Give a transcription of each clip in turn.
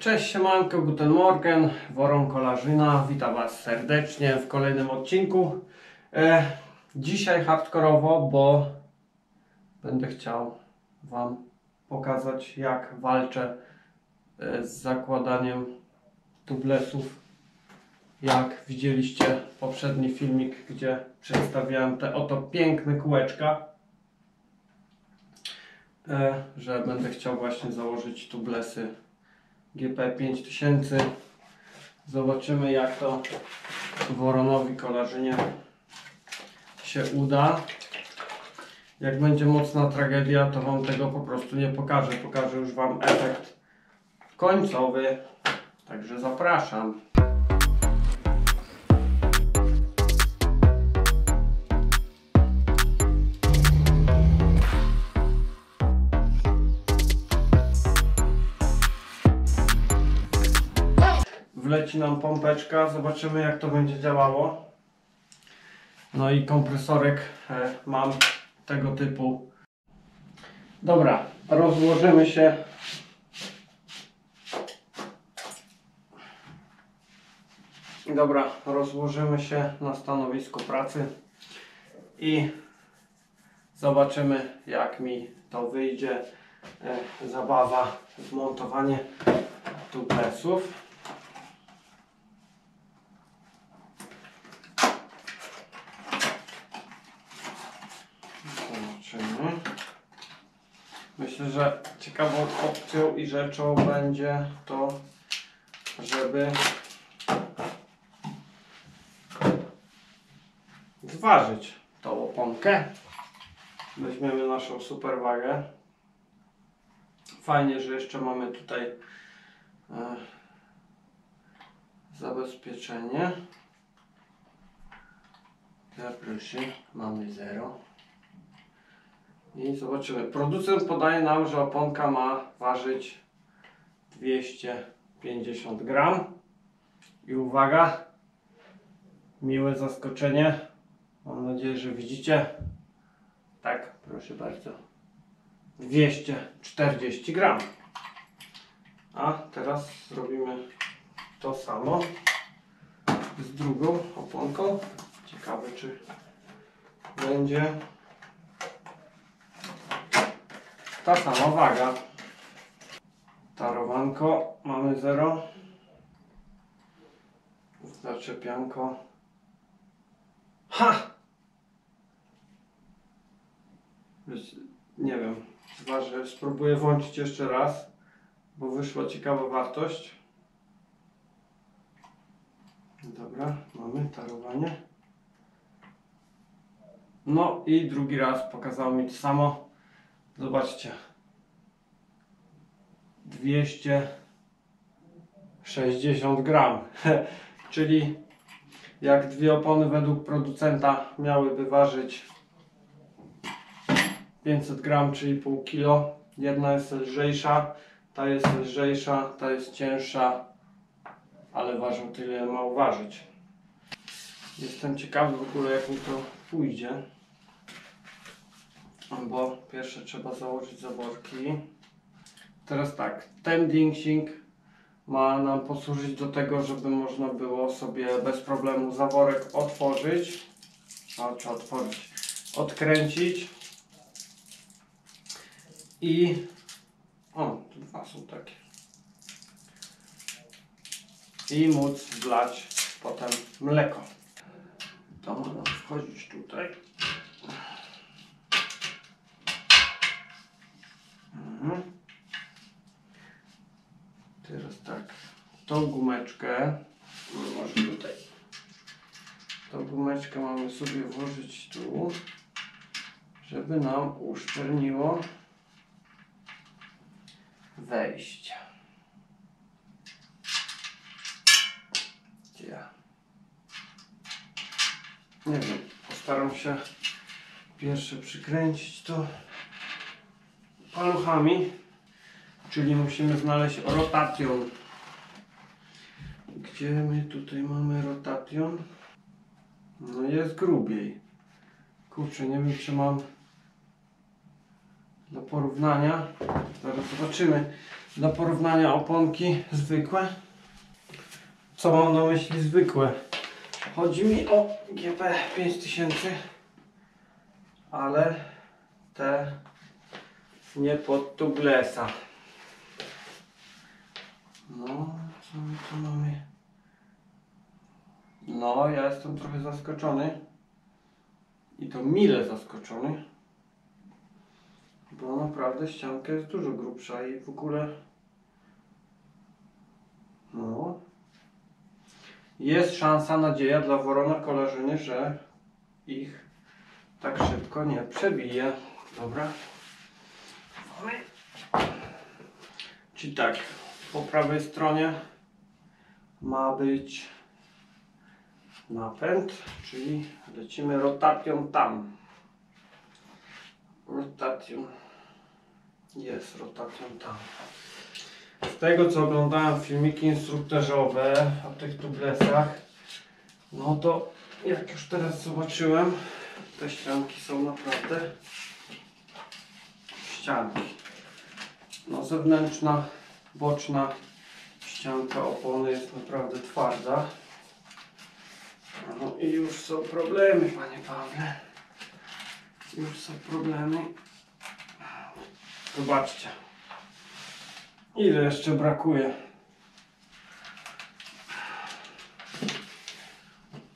Cześć, siemanko, guten morgen, Woronkolażyna, witam Was serdecznie w kolejnym odcinku. Dzisiaj hardkorowo, bo będę chciał Wam pokazać, jak walczę z zakładaniem tublesów. Jak widzieliście poprzedni filmik, gdzie przedstawiałem te oto piękne kółeczka, że będę chciał właśnie założyć tublesy GP 5000. Zobaczymy, jak to Woronowi Kolarzynie się uda. Jak będzie mocna tragedia, to Wam tego po prostu nie pokażę. Pokażę już Wam efekt końcowy, także zapraszam. Wleci nam pompeczka, zobaczymy, jak to będzie działało. No i kompresorek mam tego typu. Dobra, rozłożymy się. Dobra, rozłożymy się na stanowisku pracy i zobaczymy, jak mi to wyjdzie. Zabawa w montowanie tublesów. Myślę, że ciekawą opcją i rzeczą będzie to, żeby zważyć tą oponkę. Weźmiemy naszą super wagę. Fajnie, że jeszcze mamy tutaj zabezpieczenie. Te plusy mamy 0. I zobaczymy. Producent podaje nam, że oponka ma ważyć 250 gram. I uwaga, miłe zaskoczenie. Mam nadzieję, że widzicie. Tak, proszę bardzo. 240 gram. A teraz zrobimy to samo z drugą oponką. Ciekawe, czy będzie ta sama waga. Tarowanko mamy 0. Zaczepianko. Ha! Nie wiem, zważę, spróbuję włączyć jeszcze raz, bo wyszła ciekawa wartość. Dobra, mamy tarowanie. No i drugi raz pokazało mi to samo. Zobaczcie, 260 gram, czyli jak dwie opony według producenta miałyby ważyć 500 gram, czyli pół kilo, jedna jest lżejsza, ta jest lżejsza, ta jest cięższa, ale ważą tyle, ile ma uważyć. Jestem ciekawy w ogóle, jak mi to pójdzie. Bo pierwsze trzeba założyć zaworki. Teraz tak, ten dingsing ma nam posłużyć do tego, żeby można było sobie bez problemu zaworek otworzyć, odkręcić i o, tu dwa są takie, i móc wlać potem mleko. To ma nam wchodzić tutaj. Teraz tak, tą gumeczkę mamy sobie włożyć tu, żeby nam uszczelniło wejście. Nie wiem, postaram się pierwsze przykręcić to paluchami, czyli musimy znaleźć rotation. Gdzie my tutaj mamy rotation? No jest grubiej. Kurczę, nie wiem, czy mam do porównania. Zaraz zobaczymy. do porównania oponki zwykłe. Co mam na myśli zwykłe? Chodzi mi o GP 5000, ale te nie pod tubelesa. No, co my tu mamy? No, ja jestem trochę zaskoczony i to mile zaskoczony, bo naprawdę ścianka jest dużo grubsza i w ogóle no jest szansa, nadzieja dla Woronkolażyny, że ich tak szybko nie przebije. Dobra, czy tak po prawej stronie ma być napęd, czyli lecimy rotacją tam. Rotacją. Jest rotacją tam. Z tego co oglądałem filmiki instruktażowe o tych tubelesach, no to jak już teraz zobaczyłem, te ścianki są naprawdę ścianki. No, zewnętrzna, boczna ścianka opony jest naprawdę twarda. No i już są problemy, panie Pawle. Już są problemy. Zobaczcie, ile jeszcze brakuje.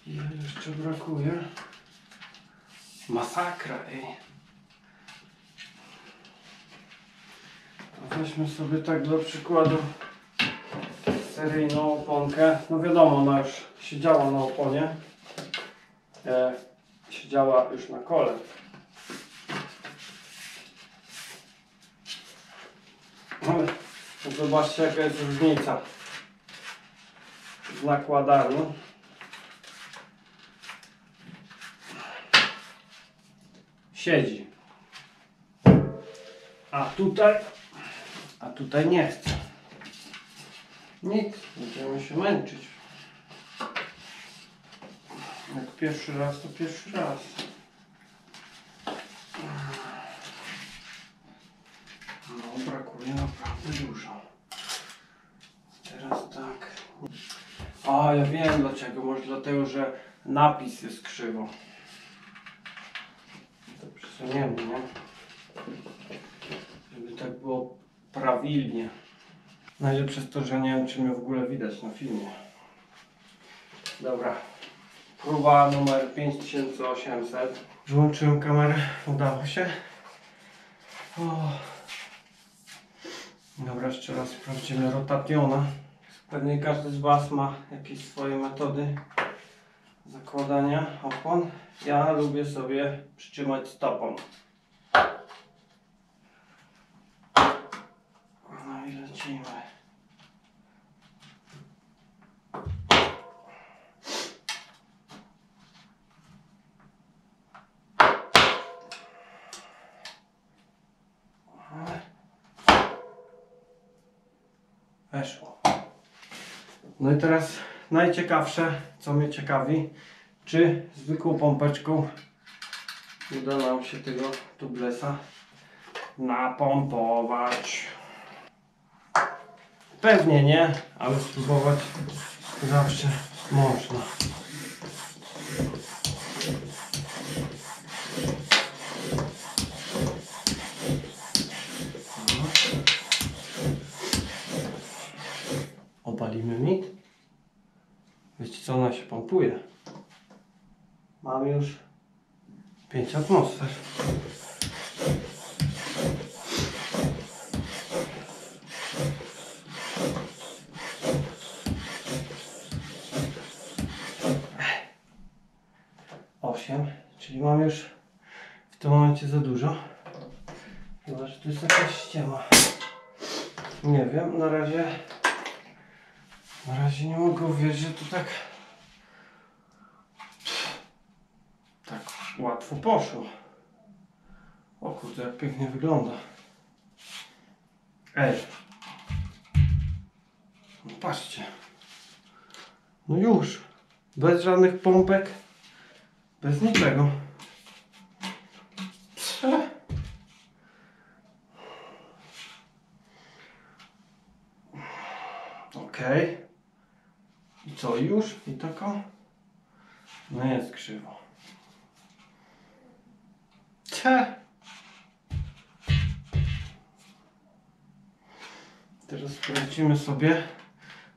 Ile jeszcze brakuje. Masakra, ej. Weźmy sobie tak dla przykładu seryjną oponkę. No wiadomo, ona już siedziała na oponie. Siedziała już na kole. Zobaczcie, jaka jest różnica w nakładaniu. Siedzi. A tutaj nie chce. Nic, będziemy się męczyć. Jak pierwszy raz, to pierwszy raz. No, brakuje naprawdę dużo. Teraz tak. A, ja wiem dlaczego. Może dlatego, że napis jest krzywo. To przesuniemy, nie? Żeby tak było prawidłnie. Najlepsze jest to, że nie wiem, czy mnie w ogóle widać na filmie. Dobra. Próba numer 5800. Włączyłem kamerę, udało się. O. Dobra, jeszcze raz sprawdzimy rotapiona. Pewnie każdy z Was ma jakieś swoje metody zakładania opon. Ja lubię sobie przytrzymać stopą. No i lecimy. Weszło. No i teraz najciekawsze, co mnie ciekawi, czy zwykłą pompeczką uda nam się tego tubelesa napompować. Pewnie nie, ale spróbować zawsze można. Palimy mit. Wiecie co, ona się pompuje. Mamy już 5 atmosfer. Osiem, czyli mamy już w tym momencie za dużo. Chyba, że tu jest jakaś ściema. Nie wiem, na razie nie mogę uwierzyć, że to tak łatwo poszło. O kurde, jak pięknie wygląda. Ej. No patrzcie. No już. Bez żadnych pompek. Bez niczego. Ok. I co już? I tako? No jest krzywo. Cze! Teraz sprawdzimy sobie.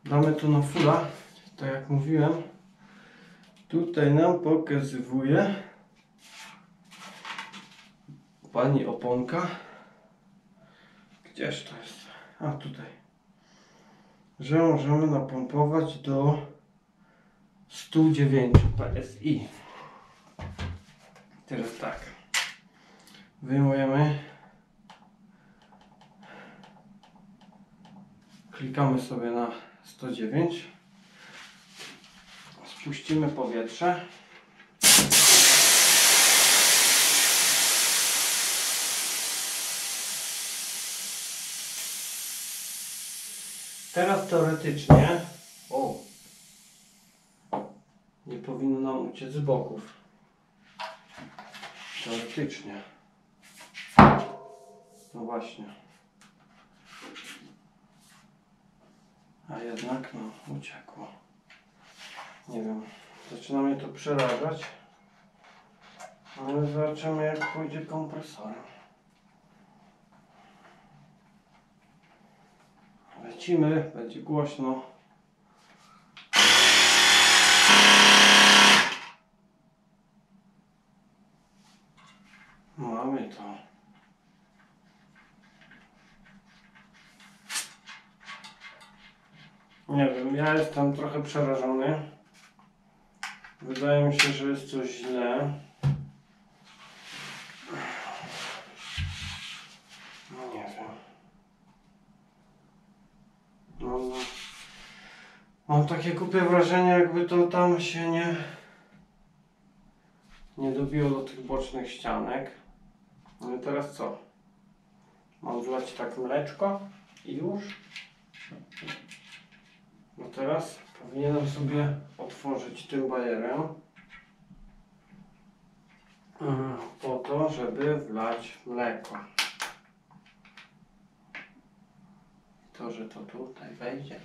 Damy tu na fulla. Tak jak mówiłem. Tutaj nam pokazywuje pani oponka. Gdzież to jest? A tutaj. Że możemy napompować do 109 PSI. Teraz tak. Wyjmujemy. Klikamy sobie na 109. Spuścimy powietrze. Teraz teoretycznie, o, nie powinno nam uciec z boków. Teoretycznie. No właśnie. A jednak no, uciekło. Nie wiem, zaczyna mnie to przerażać. Ale zobaczymy, jak pójdzie kompresorem. Lecimy, będzie głośno. Mamy to. Nie wiem, ja jestem trochę przerażony. Wydaje mi się, że jest coś źle. Mam takie głupie wrażenie, jakby to tam się nie dobiło do tych bocznych ścianek. No i teraz co? Mam wlać tak mleczko i już. No teraz powinienem sobie otworzyć tym bajerem. Po to, żeby wlać mleko. To, że to tutaj wejdzie.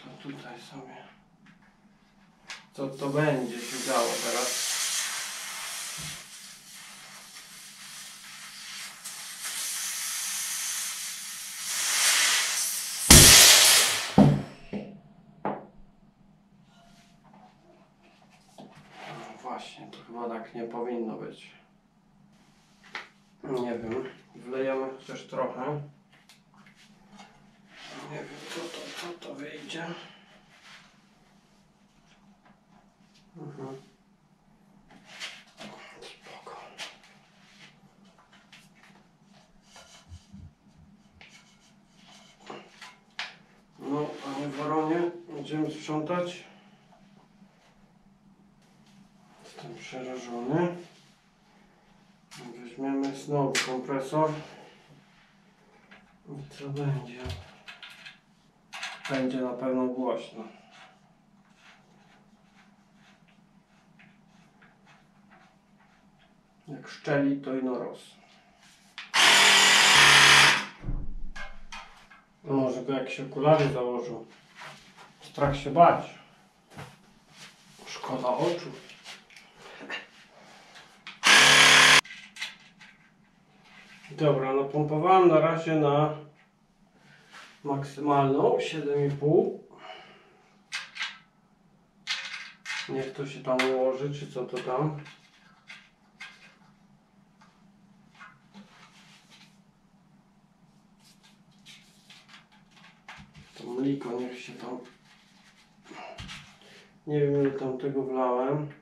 To tutaj sobie. Co to będzie się działo teraz? No właśnie, to chyba tak nie powinno być. Nie wiem, wlejemy też trochę. Nie wiem, co to wyjdzie. Spoko. No, panie Woronie, będziemy sprzątać. Jestem przerażony. Weźmiemy znowu kompresor. I co będzie? Będzie na pewno głośno. Jak szczeli, to i noros. Może go jak się okulary założył. Strach się bać. Szkoda oczu. Dobra, napompowałem na razie na maksymalną 7,5. Niech to się tam ułoży, czy co to tam. To mleko niech się tam. Nie wiem, ile tam tego wlałem.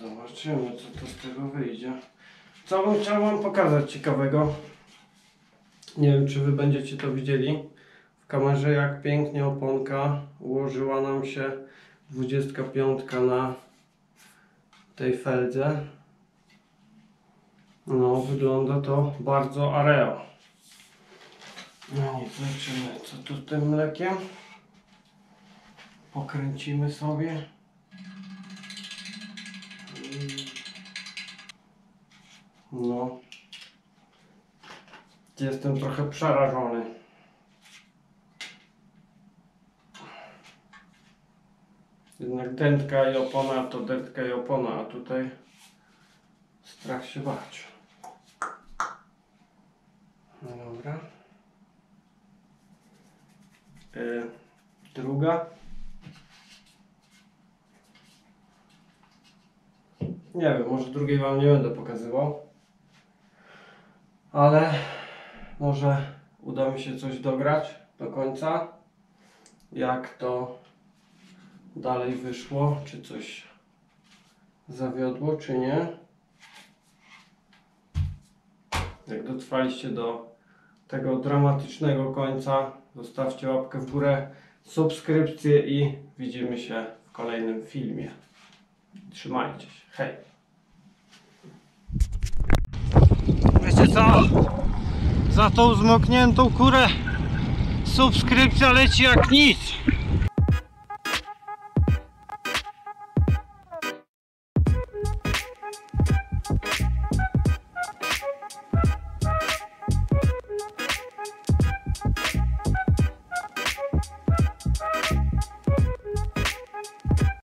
Zobaczymy, co to z tego wyjdzie. Co bym chciał wam pokazać ciekawego. Nie wiem, czy wy będziecie to widzieli w kamerze, jak pięknie oponka ułożyła nam się 25 na tej feldze. No, wygląda to bardzo areo. No nic, zobaczymy, co tu z tym mlekiem. Pokręcimy sobie. No. Jestem trochę przerażony. Jednak dętka i opona to dętka i opona, a tutaj strach się bać. No dobra. Druga. Nie wiem, może drugiej wam nie będę pokazywał, ale może uda mi się coś dograć do końca, jak to dalej wyszło, czy coś zawiodło, czy nie. Jak dotrwaliście do tego dramatycznego końca, zostawcie łapkę w górę, subskrypcję i widzimy się w kolejnym filmie. Trzymajcie się, hej! Wiecie co? Za tą zmokniętą kurę subskrypcja leci jak nic!